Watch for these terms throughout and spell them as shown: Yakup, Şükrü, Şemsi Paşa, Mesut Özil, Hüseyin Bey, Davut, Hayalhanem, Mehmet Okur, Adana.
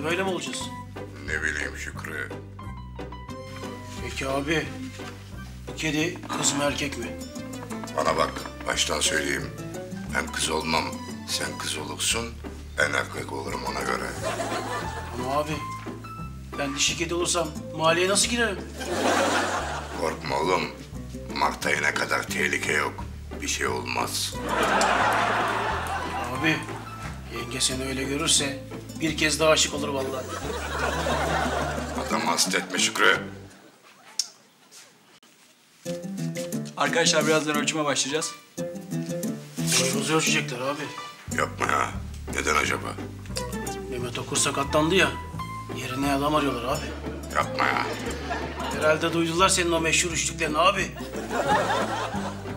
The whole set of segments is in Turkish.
de böyle mi olacağız? Ne bileyim Şükrü. Peki abi, bu kedi kız mı erkek mi? Bana bak, baştan söyleyeyim. Ben kız olmam, sen kız olursun, ben erkek olurum ona göre. Ama abi, ben dişi kedi olursam mahalleye nasıl girerim? Korkma oğlum, Mart ayına kadar tehlike yok. Bir şey olmaz. Abi, yenge seni öyle görürse bir kez daha aşık olur vallahi. Adamı hasta etme Şükrü. Arkadaşlar birazdan ölçüme başlayacağız. Boyumuzu ölçecekler abi. Yapma ya. Neden acaba? Mehmet Okur sakatlandı ya. Yerine adam arıyorlar abi. Yapma ya. Herhalde duydular senin o meşhur üçlüklerini abi.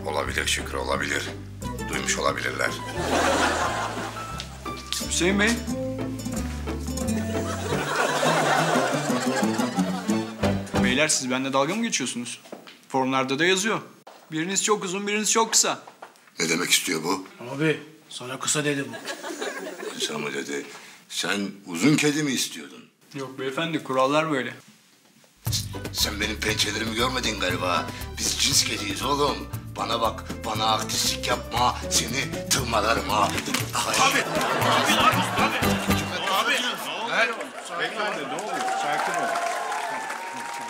Olabilir Şükrü, olabilir. Duymuş olabilirler. Hüseyin Bey. Beyler siz benimle dalga mı geçiyorsunuz? Formlarda da yazıyor. Biriniz çok uzun, biriniz çok kısa. Ne demek istiyor bu? Abi, sana kısa dedi bu. Kısa mı dedi? Sen uzun kedi mi istiyordun? Yok beyefendi, kurallar böyle. Sen benim pençelerimi görmedin galiba. Biz cins kediyiz oğlum. Bana bak, bana artistlik yapma. Seni tırmalarım ha. Abi. Beyefendi ne oluyor? Sakin ol.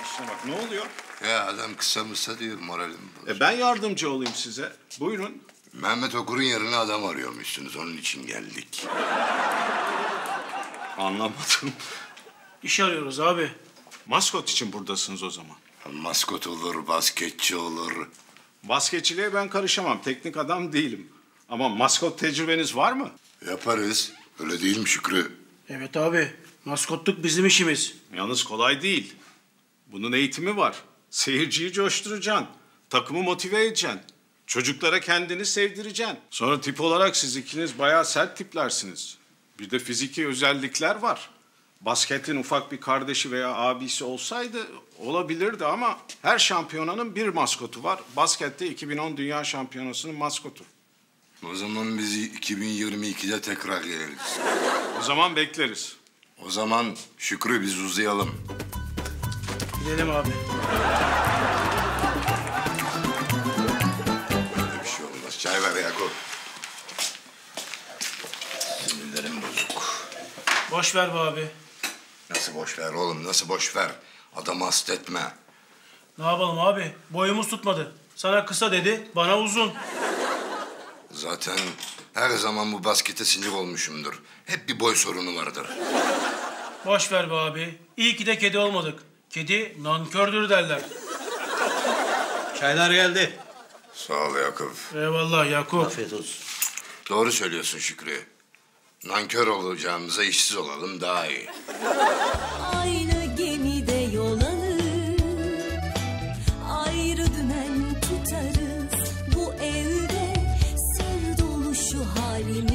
İşine bak, ne oluyor? Ya adam kısa mısa diyor, moralim bozuldu. Ben yardımcı olayım size. Buyurun. Mehmet Okur'un yerine adam arıyormuşsunuz. Onun için geldik. Anlamadım. İş arıyoruz abi. Maskot için buradasınız o zaman. Maskot olur, basketçi olur. Basketçiliğe ben karışamam. Teknik adam değilim. Ama maskot tecrübeniz var mı? Yaparız. Öyle değil mi Şükrü? Evet abi. Maskotluk bizim işimiz. Yalnız kolay değil. Bunun eğitimi var. Seyirciyi coşturacaksın. Takımı motive edeceksin. Çocuklara kendini sevdireceksin. Sonra tip olarak siz ikiniz bayağı sert tiplersiniz. Bir de fiziki özellikler var. Basketin ufak bir kardeşi veya abisi olsaydı olabilirdi ama her şampiyonanın bir maskotu var. Baskette 2010 Dünya Şampiyonası'nın maskotu. O zaman bizi 2022'de tekrar geliriz. O zaman bekleriz. O zaman Şükrü biz uzayalım. Gidelim abi. Böyle bir şey olmaz. Çay ver Yakup. Sinirlerim bozuk. Boş ver be abi. Nasıl boş ver oğlum? Nasıl boş ver? Adamı hasta etme. Ne yapalım abi? Boyumuz tutmadı. Sana kısa dedi, bana uzun. Zaten her zaman bu baskete sinir olmuşumdur. Hep bir boy sorunu vardır. Boş ver be abi. İyi ki de kedi olmadık. Kedi nankördür derler. Çaylar geldi. Sağ ol Yakup. Eyvallah Yakup. Afiyet olsun. Doğru söylüyorsun Şükrü. Nankör olacağımıza işsiz olalım daha iyi. Aynı gemide yol alır, ayrı dümen tutarız. Bu evde sır dolu şu halimiz.